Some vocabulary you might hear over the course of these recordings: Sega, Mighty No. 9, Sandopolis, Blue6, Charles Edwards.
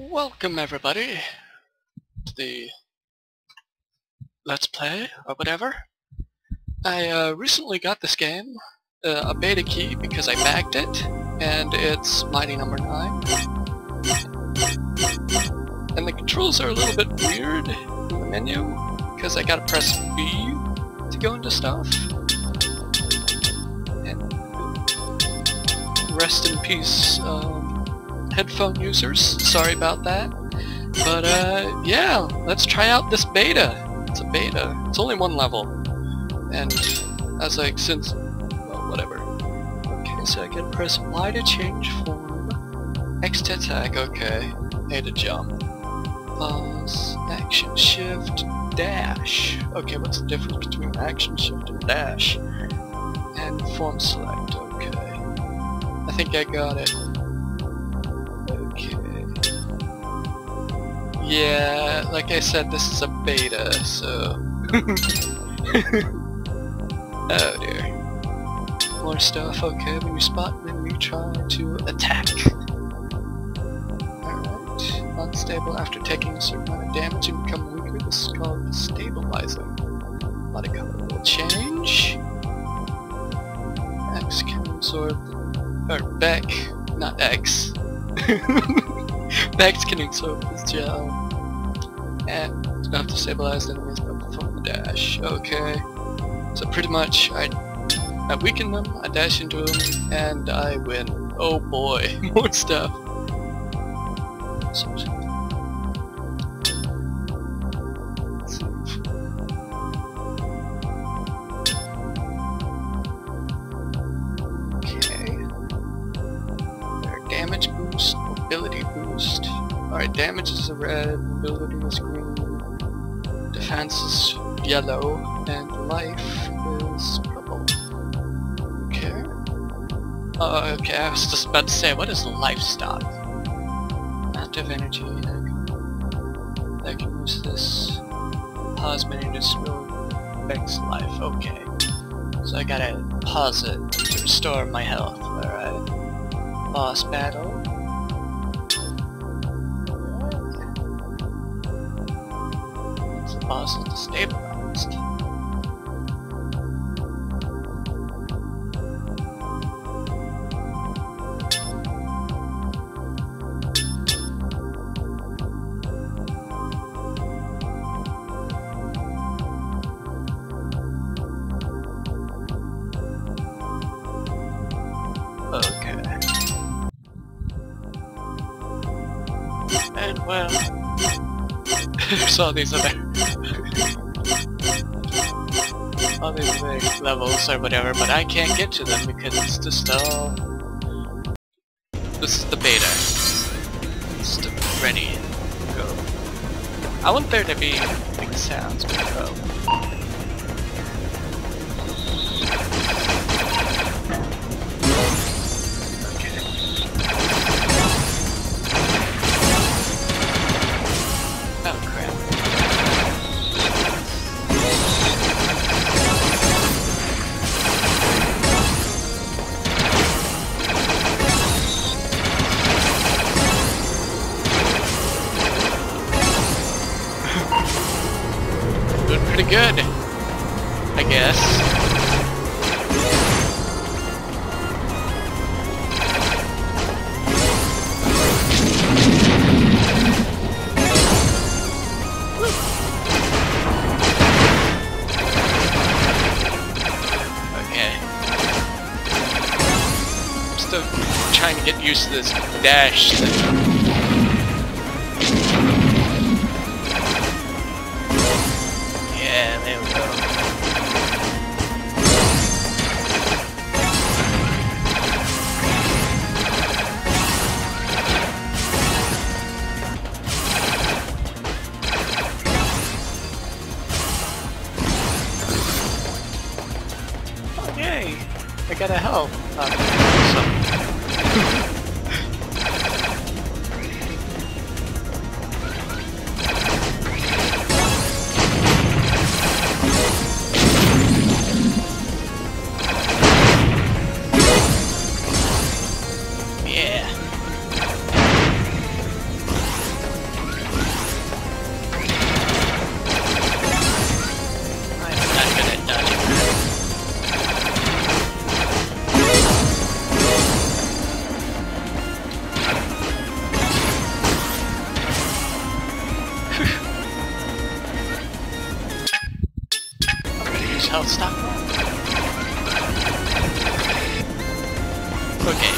Welcome everybody to the Let's Play or whatever. I recently got this game, a beta key, because I bagged it, and it's Mighty No. 9. And the controls are a little bit weird in the menu, because I gotta press B to go into stuff. And rest in peace, headphone users, sorry about that. But yeah, let's try out this beta. It's a beta. It's only one level. And I was like, since, well, whatever. Okay, so I can press Y to change form, X to attack, okay, A to jump, plus action shift dash. Okay, what's the difference between action shift and dash? And form select, okay. I think I got it. Okay. Yeah, like I said, this is a beta, so... Oh dear. More stuff, okay, when you spot, then we try to attack. Alright, unstable after taking a certain amount of damage, you become weaker. This is called stabilizing. A lot of color will change. X can absorb... or Beck, not X. Max can absorb this gel, and it's not to stabilize enemies but perform the dash. Okay, so pretty much I weaken them, I dash into them, and I win. Oh boy, more stuff. Damage boost, ability boost. Alright, damage is red, ability is green, defense is yellow, and life is purple. Okay. Okay, I was just about to say, what is lifestyle? Active energy, I can use this. Pause menu to restore Beck's life. Okay. So I gotta pause it to restore my health. Alright. Boss battle. Once the boss is destabilized. Okay. And well, there's all these other all these big levels or whatever, but I can't get to them because it's just all... This is the beta. It's the ready. Go. I want there to be big sounds, but pretty good, I guess. Okay. I'm still trying to get used to this dash thing. Yeah, there we go. Oh, yay! I gotta help. Awesome. don't stop. Okay.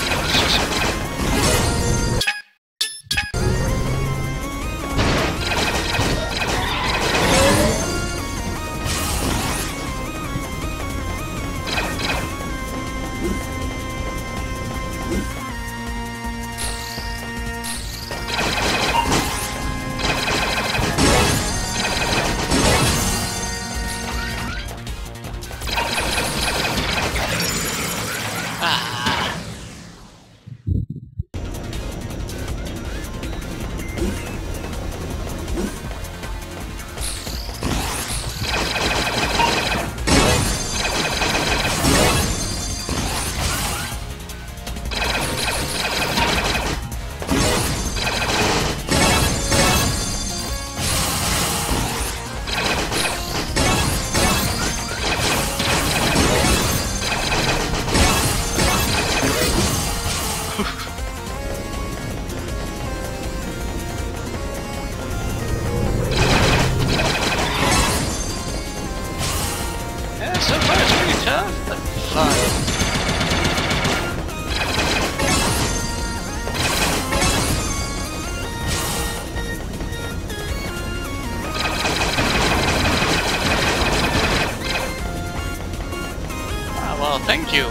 Well, thank you.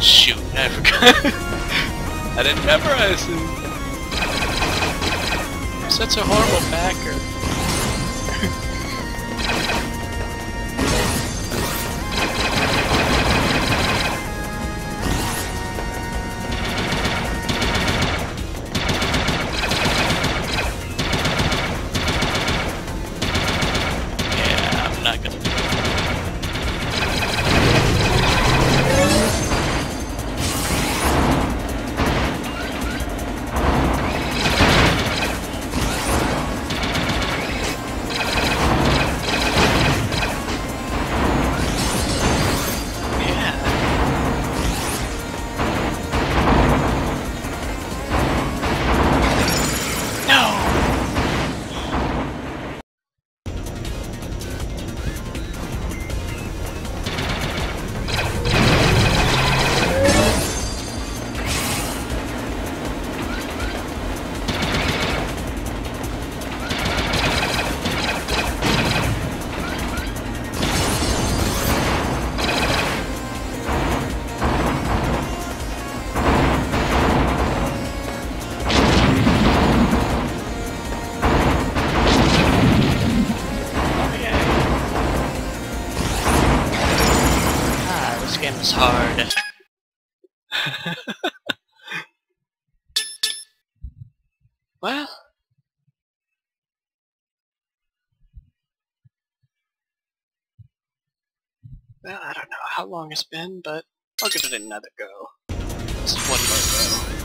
Shoot, I forgot. I didn't memorize him. I'm such a horrible backer. It's hard. Well, I don't know how long it's been, but I'll give it another go. Just one more go.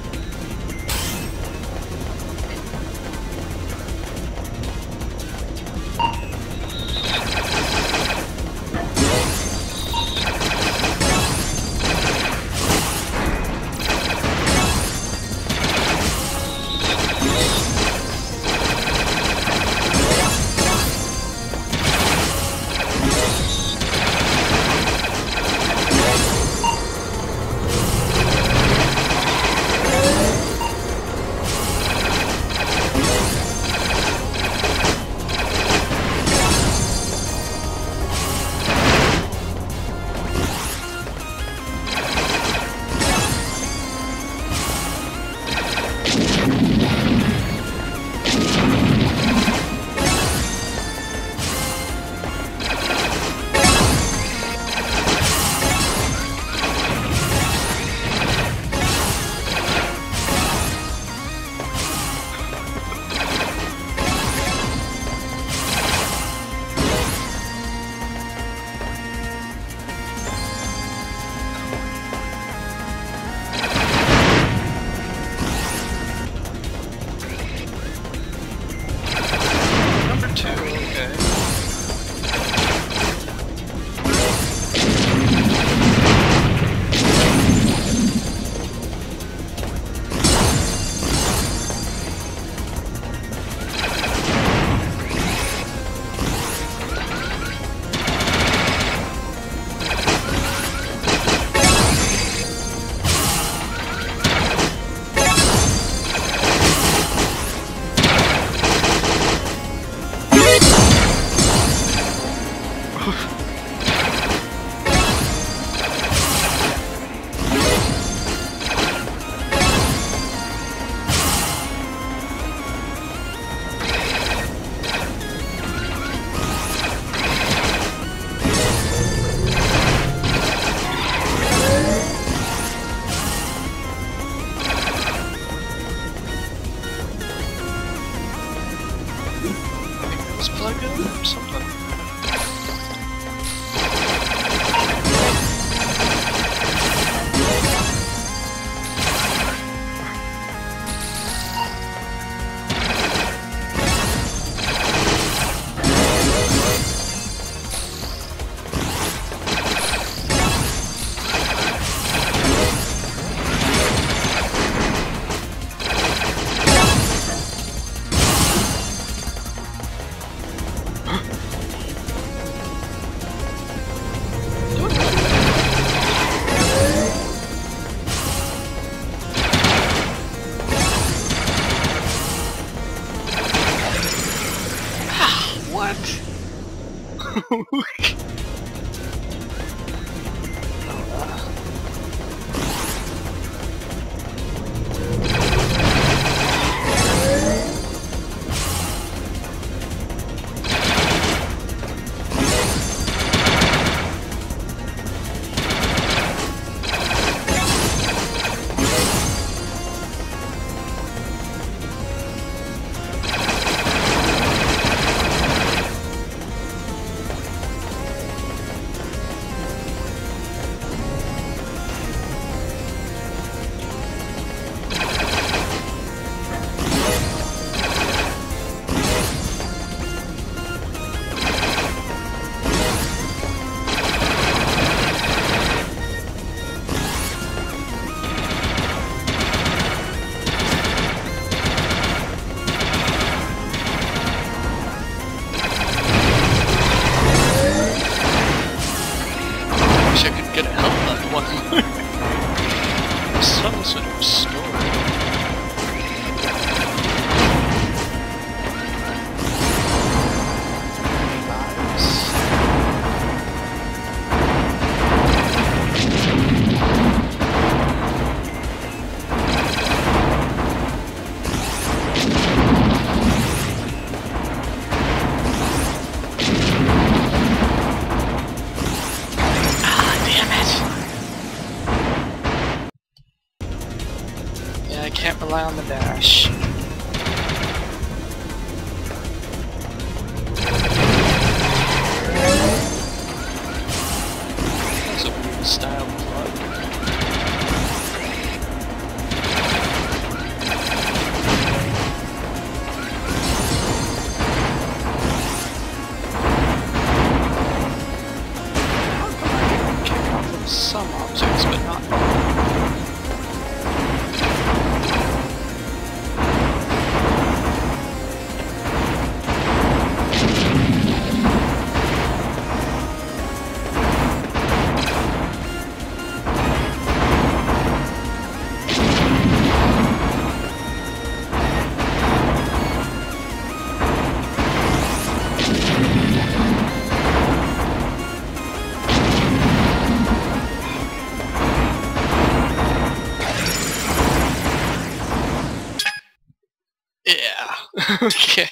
Okay,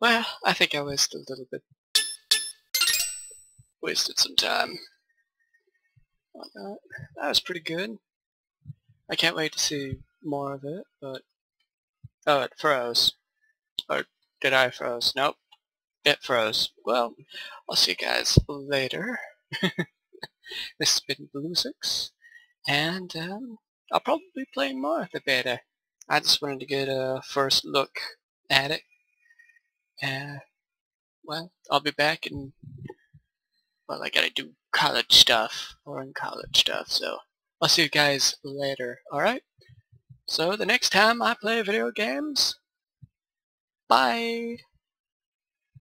well, I think I wasted a little bit. Wasted some time. Whatnot. That was pretty good. I can't wait to see more of it, but... Oh, it froze. Or did I froze? Nope. It froze. Well, I'll see you guys later. This has been Blue6, and I'll probably be playing more of the beta. I just wanted to get a first look at it, and well, I'll be back, and well, I gotta do college stuff, or in college stuff, so I'll see you guys later. Alright, so the next time I play video games, bye.